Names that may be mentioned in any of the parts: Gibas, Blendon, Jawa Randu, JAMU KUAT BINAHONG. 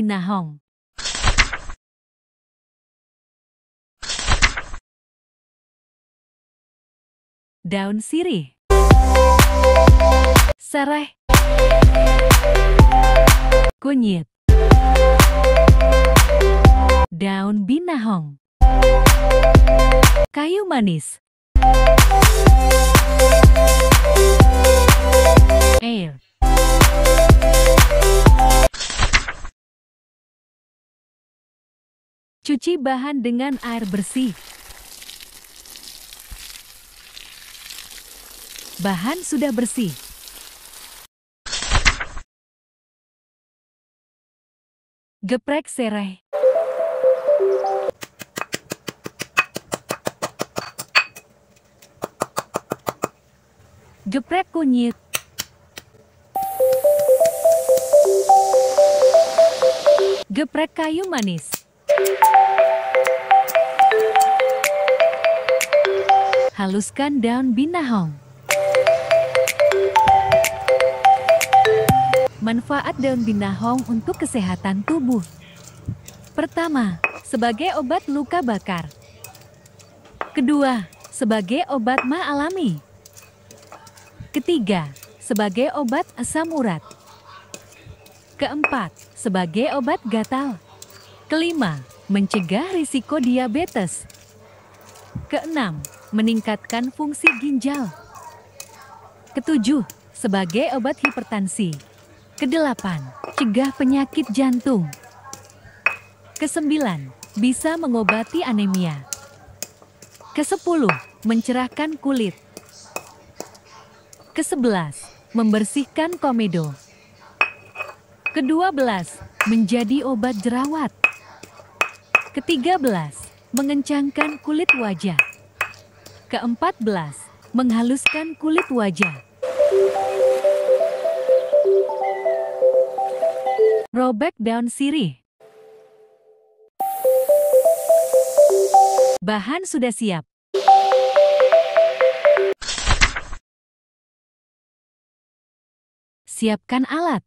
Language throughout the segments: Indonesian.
Binahong. Daun sirih, sereh, kunyit. Daun binahong, kayu manis. Air. Cuci bahan dengan air bersih. Bahan sudah bersih. Geprek sereh. Geprek kunyit. Geprek kayu manis. Haluskan daun binahong. Manfaat daun binahong untuk kesehatan tubuh. Pertama, sebagai obat luka bakar. Kedua, sebagai obat ma alami. Ketiga, sebagai obat asam urat. Keempat, sebagai obat gatal. Kelima, mencegah risiko diabetes. Keenam, meningkatkan fungsi ginjal. Ketujuh, sebagai obat hipertensi. Kedelapan, cegah penyakit jantung. Kesembilan, bisa mengobati anemia. Kesepuluh, mencerahkan kulit. Kesebelas, membersihkan komedo. Kedua belas, menjadi obat jerawat. Ketiga belas, mengencangkan kulit wajah. Keempat belas, menghaluskan kulit wajah. Robek daun sirih. Bahan sudah siap. Siapkan alat.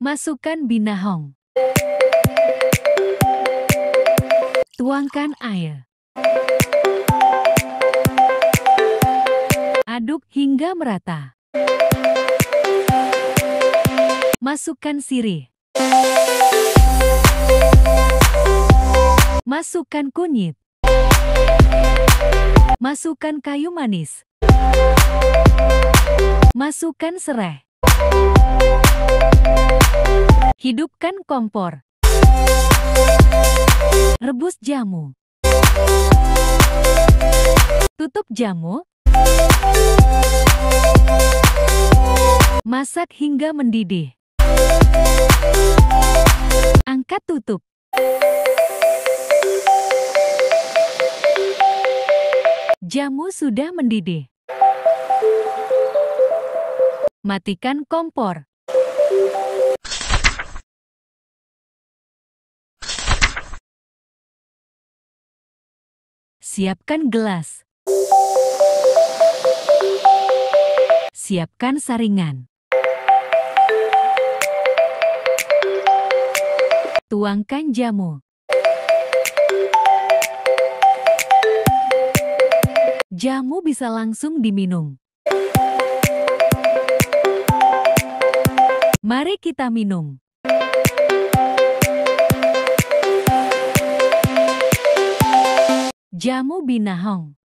Masukkan binahong. Tuangkan air. Aduk hingga merata. Masukkan sirih. Masukkan kunyit. Masukkan kayu manis. Masukkan sereh. Hidupkan kompor. Rebus jamu. Tutup jamu. Masak hingga mendidih. Angkat tutup. Jamu sudah mendidih. Matikan kompor. Siapkan gelas. Siapkan saringan. Tuangkan jamu. Jamu bisa langsung diminum. Mari kita minum. Jamu binahong.